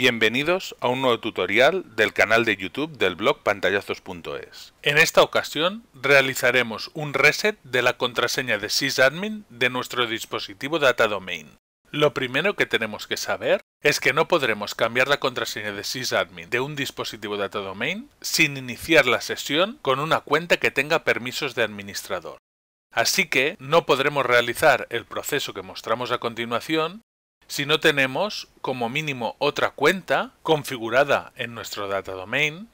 Bienvenidos a un nuevo tutorial del canal de YouTube del blog Pantallazos.es. En esta ocasión realizaremos un reset de la contraseña de SysAdmin de nuestro dispositivo Data Domain. Lo primero que tenemos que saber es que no podremos cambiar la contraseña de SysAdmin de un dispositivo Data Domain sin iniciar la sesión con una cuenta que tenga permisos de administrador. Así que no podremos realizar el proceso que mostramos a continuación si no tenemos como mínimo otra cuenta configurada en nuestro Data Domain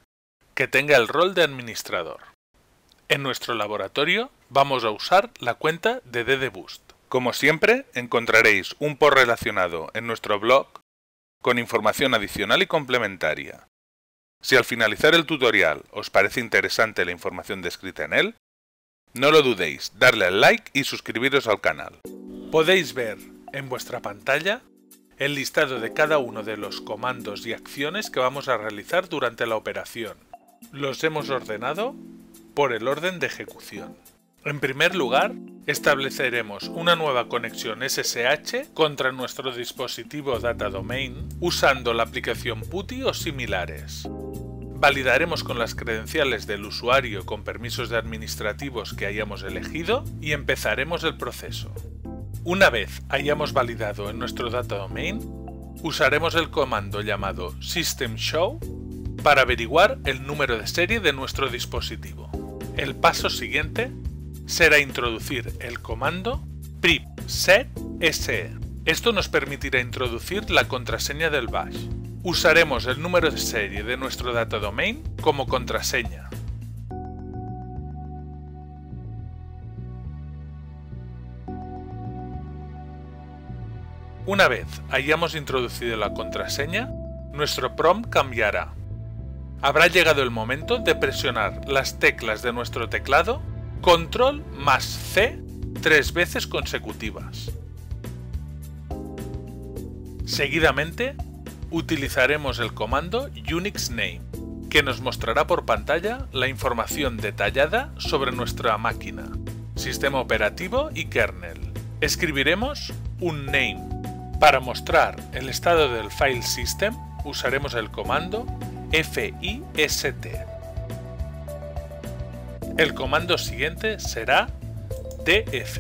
que tenga el rol de administrador. En nuestro laboratorio vamos a usar la cuenta de DD Boost. Como siempre, encontraréis un post relacionado en nuestro blog con información adicional y complementaria. Si al finalizar el tutorial os parece interesante la información descrita en él, no lo dudéis, darle al like y suscribiros al canal. Podéis ver en vuestra pantalla el listado de cada uno de los comandos y acciones que vamos a realizar durante la operación. Los hemos ordenado por el orden de ejecución. En primer lugar, estableceremos una nueva conexión SSH contra nuestro dispositivo Data Domain usando la aplicación PuTTY o similares. Validaremos con las credenciales del usuario con permisos de administrativos que hayamos elegido y empezaremos el proceso. Una vez hayamos validado en nuestro Data Domain, usaremos el comando llamado system_show para averiguar el número de serie de nuestro dispositivo. El paso siguiente será introducir el comando pripsetSE. Esto nos permitirá introducir la contraseña del bash. Usaremos el número de serie de nuestro Data Domain como contraseña. Una vez hayamos introducido la contraseña, nuestro prompt cambiará. Habrá llegado el momento de presionar las teclas de nuestro teclado Control+C 3 veces consecutivas. Seguidamente, utilizaremos el comando UnixName, que nos mostrará por pantalla la información detallada sobre nuestra máquina, sistema operativo y kernel. Escribiremos un name. Para mostrar el estado del file system usaremos el comando FIST. El comando siguiente será DF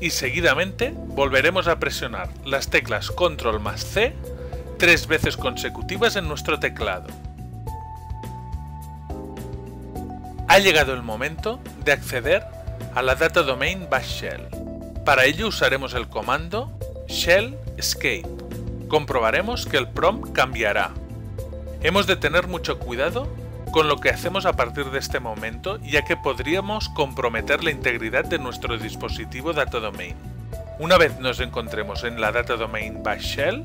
y seguidamente volveremos a presionar las teclas Control+C 3 veces consecutivas en nuestro teclado. Ha llegado el momento de acceder a la Data Domain Bash Shell. Para ello usaremos el comando Shell Escape. Comprobaremos que el prompt cambiará. Hemos de tener mucho cuidado con lo que hacemos a partir de este momento, ya que podríamos comprometer la integridad de nuestro dispositivo Data Domain. Una vez nos encontremos en la Data Domain Bash Shell,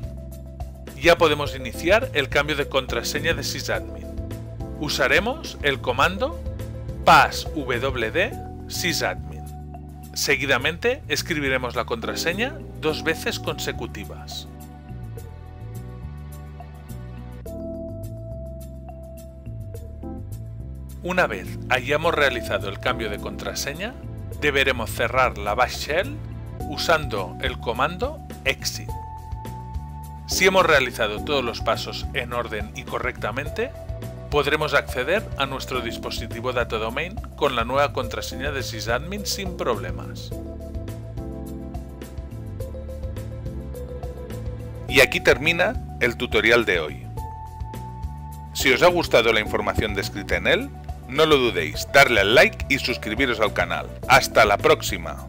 ya podemos iniciar el cambio de contraseña de SysAdmin. Usaremos el comando passwd sysadmin. Seguidamente escribiremos la contraseña 2 veces consecutivas. Una vez hayamos realizado el cambio de contraseña, deberemos cerrar la bash shell usando el comando exit. Si hemos realizado todos los pasos en orden y correctamente, podremos acceder a nuestro dispositivo Data Domain con la nueva contraseña de SysAdmin sin problemas. Y aquí termina el tutorial de hoy. Si os ha gustado la información descrita en él, no lo dudéis, darle al like y suscribiros al canal. ¡Hasta la próxima!